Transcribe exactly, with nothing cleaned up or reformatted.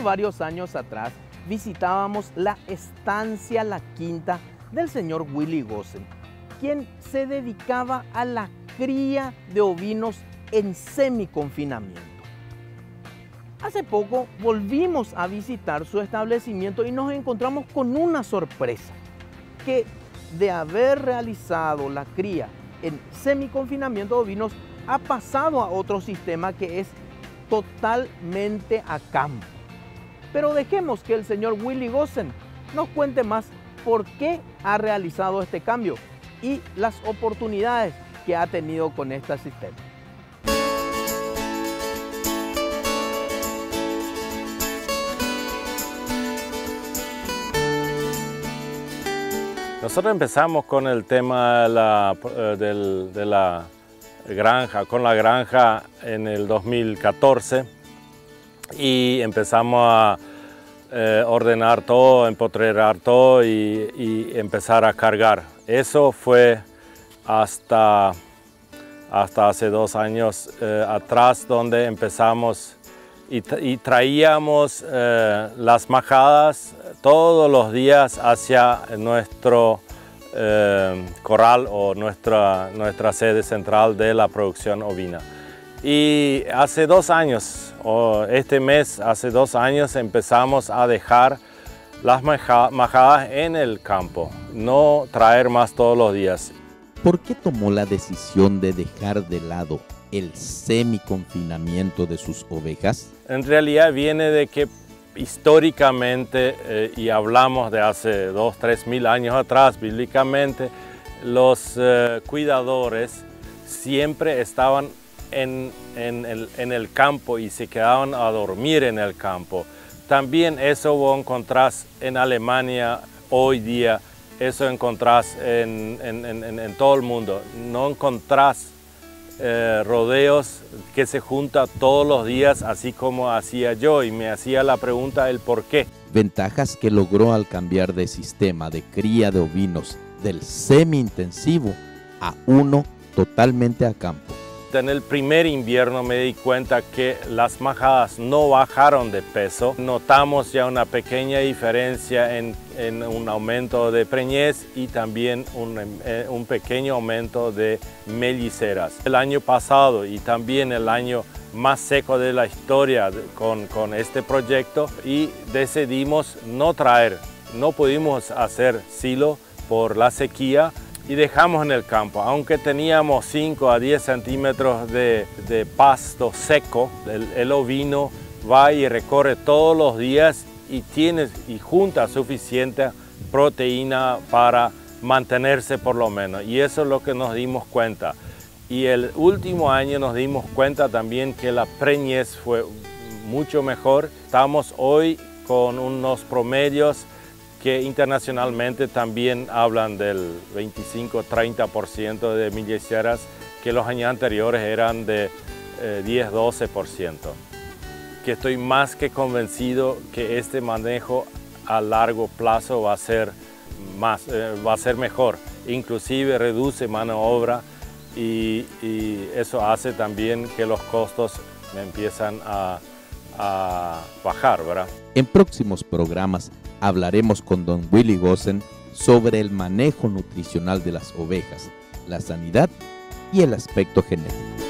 Hace varios años atrás visitábamos la estancia La Quinta del señor Willy Goossen, quien se dedicaba a la cría de ovinos en semiconfinamiento. Hace poco volvimos a visitar su establecimiento y nos encontramos con una sorpresa, que de haber realizado la cría en semiconfinamiento de ovinos ha pasado a otro sistema que es totalmente a campo. Pero dejemos que el señor Willy Goossen nos cuente más por qué ha realizado este cambio y las oportunidades que ha tenido con este sistema. Nosotros empezamos con el tema de la, de, de la granja, con la granja en el dos mil catorce, y empezamos a eh, ordenar todo, empotrerar todo y, y empezar a cargar. Eso fue hasta, hasta hace dos años eh, atrás, donde empezamos y, y traíamos eh, las majadas todos los días hacia nuestro eh, corral o nuestra, nuestra sede central de la producción ovina. Y hace dos años, o este mes, hace dos años, empezamos a dejar las majadas en el campo, no traer más todos los días. ¿Por qué tomó la decisión de dejar de lado el semiconfinamiento de sus ovejas? En realidad viene de que históricamente, eh, y hablamos de hace dos, tres mil años atrás, bíblicamente, los eh, cuidadores siempre estaban En, en, el, en el campo y se quedaban a dormir en el campo. También eso vos encontrás en Alemania hoy día, eso encontrás en, en, en, en todo el mundo. No encontrás eh, rodeos que se juntan todos los días, así como hacía yo, y me hacía la pregunta el por qué. Ventajas que logró al cambiar de sistema de cría de ovinos del semi-intensivo a uno totalmente a campo. En el primer invierno me di cuenta que las majadas no bajaron de peso. Notamos ya una pequeña diferencia en, en un aumento de preñez y también un, eh, un pequeño aumento de melliceras. El año pasado y también el año más seco de la historia con, con este proyecto, y decidimos no traer, no pudimos hacer silo por la sequía, y dejamos en el campo. Aunque teníamos cinco a diez centímetros de, de pasto seco, el, el ovino va y recorre todos los días y, tiene, y junta suficiente proteína para mantenerse por lo menos. Y eso es lo que nos dimos cuenta. Y el último año nos dimos cuenta también que la preñez fue mucho mejor. Estamos hoy con unos promedios que internacionalmente también hablan del veinticinco a treinta por ciento de melliceras, que los años anteriores eran de eh, diez a doce por ciento. Que estoy más que convencido que este manejo a largo plazo va a ser, más, eh, va a ser mejor. Inclusive reduce mano de obra y, y eso hace también que los costos empiezan a, a bajar, ¿verdad? En próximos programas hablaremos con don Willy Goossen sobre el manejo nutricional de las ovejas, la sanidad y el aspecto genético.